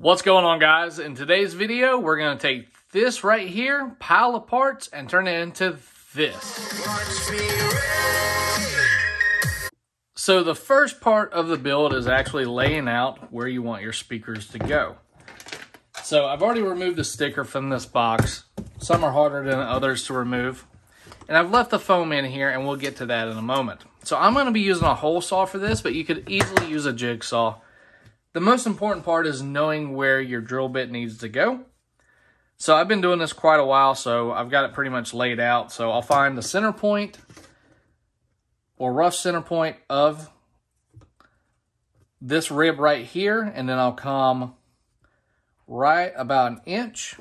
What's going on, guys? In today's video, we're going to take this right here, pile of parts, and turn it into this. So the first part of the build is actually laying out where you want your speakers to go. So I've already removed the sticker from this box. Some are harder than others to remove. And I've left the foam in here, and we'll get to that in a moment. So I'm going to be using a hole saw for this, but you could easily use a jigsaw. The most important part is knowing where your drill bit needs to go. So I've been doing this quite a while, so I've got it pretty much laid out. So I'll find the center point or rough center point of this rib right here, and then I'll come right about an inch.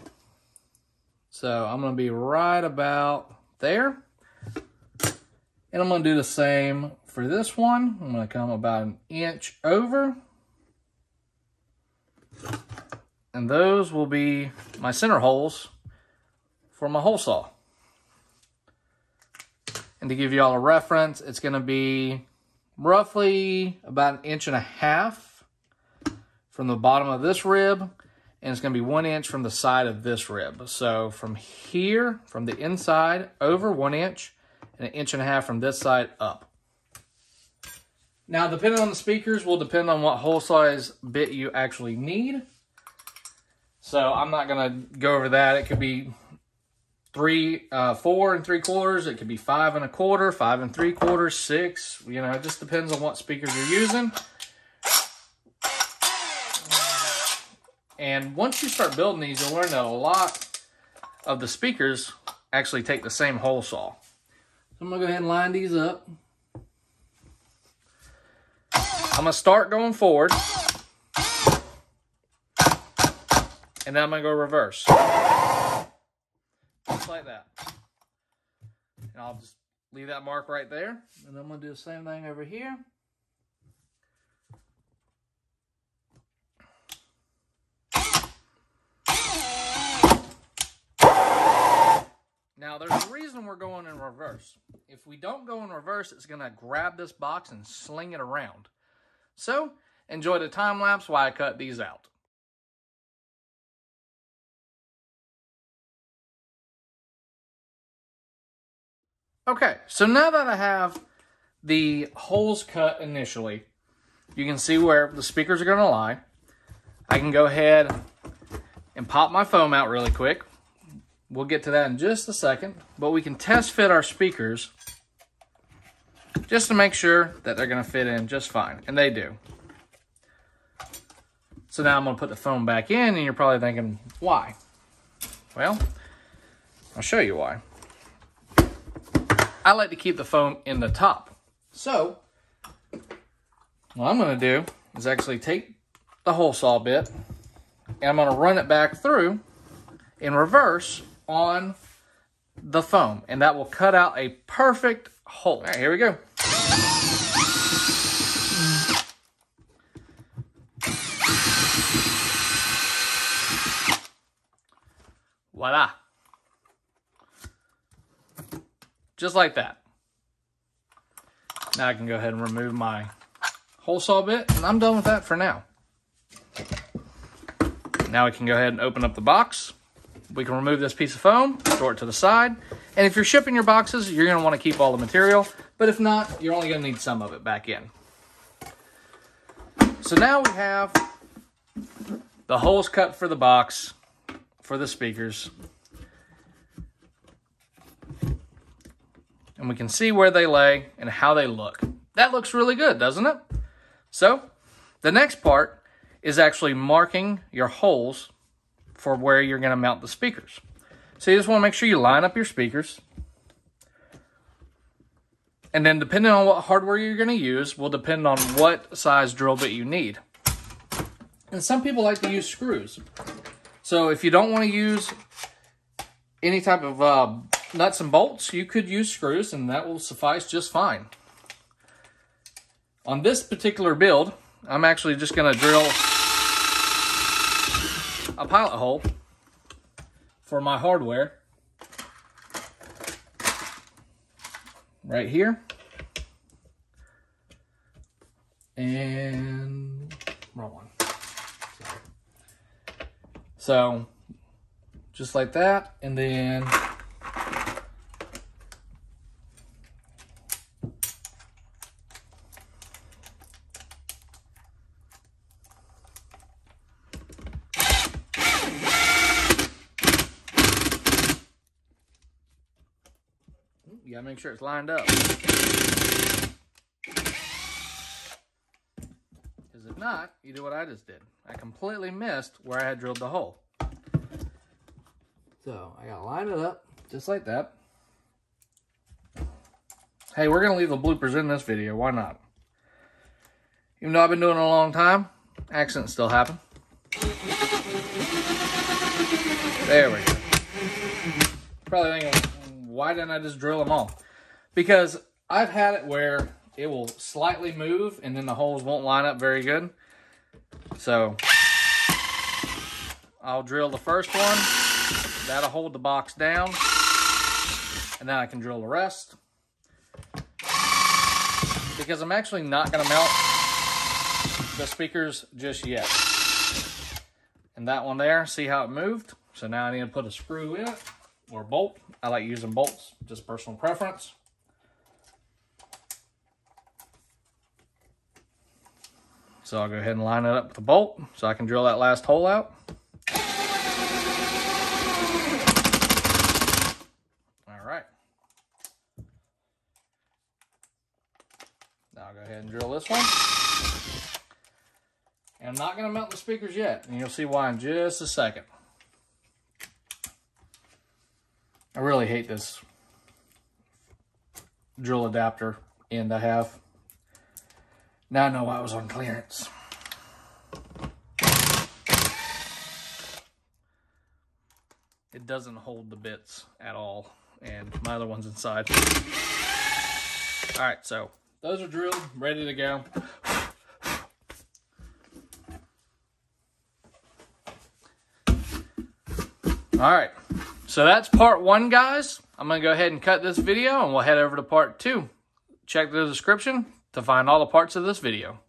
So I'm going to be right about there. And I'm going to do the same for this one. I'm going to come about an inch over. And those will be my center holes for my hole saw. And to give you all a reference, it's going to be roughly about an inch and a half from the bottom of this rib, and it's going to be 1 inch from the side of this rib. So from here, from the inside, over 1 inch, and an inch and a half from this side up. Now, depending on the speakers will depend on what hole size bit you actually need. So I'm not going to go over that. It could be 4 3/4. It could be 5 1/4, 5 3/4, 6. You know, it just depends on what speakers you're using. And once you start building these, you'll learn that a lot of the speakers actually take the same hole saw. So I'm going to go ahead and line these up. I'm going to start going forward, and then I'm going to go reverse, just like that. And I'll just leave that mark right there, and I'm going to do the same thing over here. Now, there's a reason we're going in reverse. If we don't go in reverse, it's going to grab this box and sling it around. So, enjoy the time lapse while I cut these out. Okay, so now that I have the holes cut initially, you can see where the speakers are going to lie. I can go ahead and pop my foam out really quick. We'll get to that in just a second, but we can test fit our speakers just to make sure that they're going to fit in just fine. And they do. So now I'm going to put the foam back in, and you're probably thinking, why? Well, I'll show you why. I like to keep the foam in the top. So what I'm going to do is actually take the hole saw bit, and I'm going to run it back through in reverse on the foam, and that will cut out a perfect hole. All right, here we go. Voila. Just like that. Now I can go ahead and remove my hole saw bit, and I'm done with that for now. Now we can go ahead and open up the box. We can remove this piece of foam, store it to the side. And if you're shipping your boxes, you're going to want to keep all the material. But if not, you're only going to need some of it back in. So now we have the holes cut for the box, for the speakers. And we can see where they lay and how they look. That looks really good, doesn't it? So the next part is actually marking your holes for where you're going to mount the speakers. So you just want to make sure you line up your speakers. And then depending on what hardware you're going to use will depend on what size drill bit you need. And some people like to use screws. So if you don't want to use any type of nuts and bolts, you could use screws, and that will suffice just fine. On this particular build, I'm actually just going to drill a pilot hole for my hardware right here, and wrong one. Sorry. So just like that, and then you gotta make sure it's lined up, because if not, you do what I just did. I completely missed where I had drilled the hole. So I gotta line it up just like that. Hey, we're gonna leave the bloopers in this video. Why not? Even though I've been doing it a long time, accidents still happen. There we go. Probably thinking, why didn't I just drill them all? Because I've had it where it will slightly move and then the holes won't line up very good. So I'll drill the first one. That'll hold the box down. And then I can drill the rest. Because I'm actually not going to mount the speakers just yet. And that one there, see how it moved? So now I need to put a screw in it. Or bolt. I like using bolts, just personal preference. So I'll go ahead and line it up with the bolt so I can drill that last hole out. All right. Now I'll go ahead and drill this one. And I'm not going to mount the speakers yet, and you'll see why in just a second. I really hate this drill adapter end I have. Now I know why I was on clearance. It doesn't hold the bits at all, and my other one's inside. All right, so those are drilled, ready to go. All right. So that's part one, guys. I'm going to go ahead and cut this video, and we'll head over to part two. Check the description to find all the parts of this video.